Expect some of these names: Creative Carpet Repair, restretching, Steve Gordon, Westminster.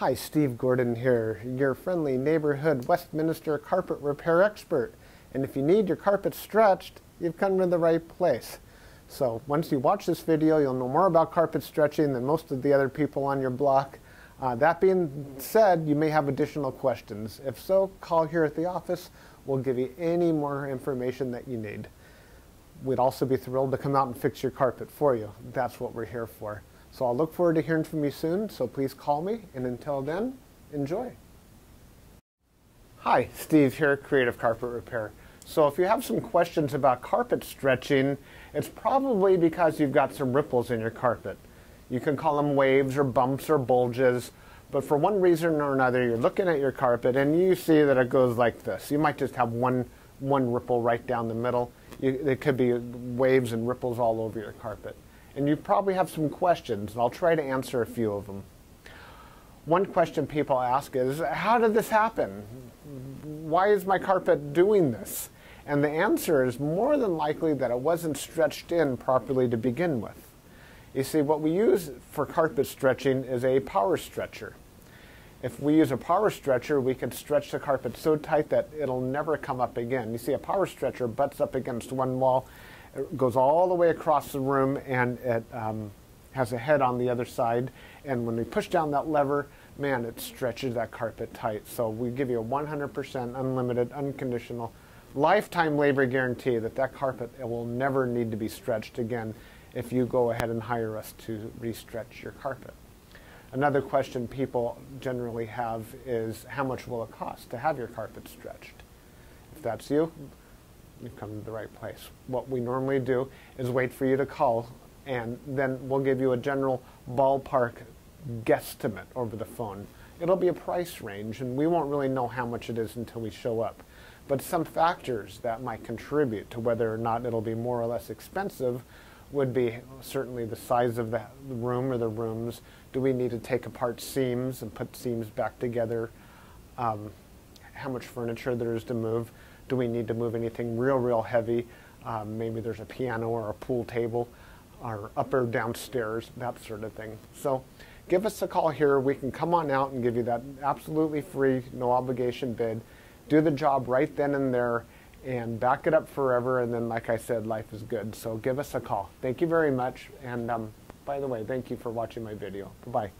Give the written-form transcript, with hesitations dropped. Hi, Steve Gordon here, your friendly neighborhood Westminster carpet repair expert. And if you need your carpet stretched, you've come to the right place. So once you watch this video, you'll know more about carpet stretching than most of the other people on your block. That being said, you may have additional questions. If so, call here at the office. We'll give you any more information that you need. We'd also be thrilled to come out and fix your carpet for you. That's what we're here for. So I'll look forward to hearing from you soon, so please call me, and until then, enjoy. Hi, Steve here at Creative Carpet Repair. So if you have some questions about carpet stretching, it's probably because you've got some ripples in your carpet. You can call them waves or bumps or bulges, but for one reason or another, you're looking at your carpet and you see that it goes like this. You might just have one ripple right down the middle. It could be waves and ripples all over your carpet. And you probably have some questions, and I'll try to answer a few of them. One question people ask is, how did this happen? Why is my carpet doing this? And the answer is more than likely that it wasn't stretched in properly to begin with. You see, what we use for carpet stretching is a power stretcher. If we use a power stretcher, we can stretch the carpet so tight that it'll never come up again. You see, a power stretcher butts up against one wall. It goes all the way across the room, and it has a head on the other side. And when we push down that lever, man, it stretches that carpet tight. So we give you a 100% unlimited, unconditional, lifetime labor guarantee that that carpet will never need to be stretched again if you go ahead and hire us to re-stretch your carpet. Another question people generally have is, how much will it cost to have your carpet stretched? If that's you, you've come to the right place. What we normally do is wait for you to call, and then we'll give you a general ballpark guesstimate over the phone. It'll be a price range, and we won't really know how much it is until we show up. But some factors that might contribute to whether or not it'll be more or less expensive would be certainly the size of the room or the rooms. Do we need to take apart seams and put seams back together? How much furniture there is to move? Do we need to move anything real heavy? Maybe there's a piano or a pool table or up or downstairs, that sort of thing. So give us a call here. We can come on out and give you that absolutely free, no obligation bid. Do the job right then and there and back it up forever. And then, like I said, life is good. So give us a call. Thank you very much. And by the way, thank you for watching my video. Bye-bye.